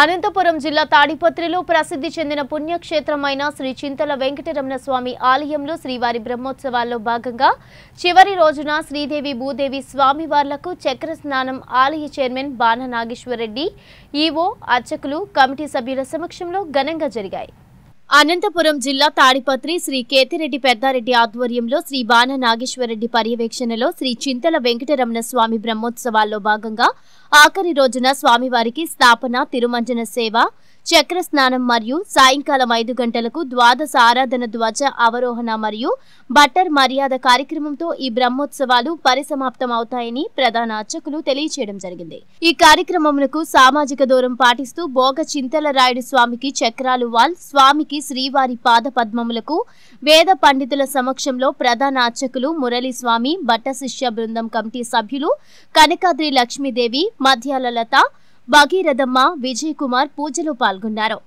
అనంతపురం జిల్లా తాడిపత్రిలో ప్రసిద్ధి చెందిన పుణ్యక్షేత్రమైన శ్రీ చింతల వెంకటరమణస్వామి ఆలయంలో శ్రీవారి బ్రహ్మోత్సవాల్లో భాగంగా చివరి రోజున శ్రీదేవి భూదేవి స్వామివార్లకు చక్ర స్నానం ఆలయ చైర్మన్ బాణ నాగేశ్వరరెడ్డి, ఈవో, అర్చకులు, కమిటీ సభ్యుల సమక్షంలో ఘనంగా జరిగాయి. అనంతపురం జిల్లా తాడిపత్రి శ్రీ కేతిరెడ్డి పెద్దారెడ్డి ఆధ్వర్యంలో శ్రీ బాణ నాగేశ్వరరెడ్డి పర్యవేక్షణలో శ్రీ చింతల వెంకటరమణ స్వామి బ్రహ్మోత్సవాల్లో భాగంగా ఆఖరి రోజున స్వామివారికి స్థాపన, తిరుమంజన సేవ, చక్ర స్నానం మరియు సాయంకాలం 5 గంటలకు ద్వాదశ ఆరాధన, ధ్వజ అవరోహణ మరియు బట్టర్ మర్యాద కార్యక్రమంతో ఈ బ్రహ్మోత్సవాలు పరిసమాప్తం అవుతాయని ప్రధాన అర్చకులు తెలియజేయడం జరిగింది. ఈ కార్యక్రమమునకు సామాజిక దూరం పాటిస్తూ భోగ చింతలరాయుడు స్వామికి చక్రాలు వాల్, స్వామికి శ్రీవారి పాద పద్మములకు వేద పండితుల సమక్షంలో ప్రధాన అర్చకులు మురళీస్వామి, బట్ట శిష్య బృందం కమిటీ సభ్యులు కనకాద్రి లక్ష్మీదేవి, మధ్యాల లత, భగీరథమ్మ, విజయ్ కుమార్ పూజలో పాల్గొన్నారు.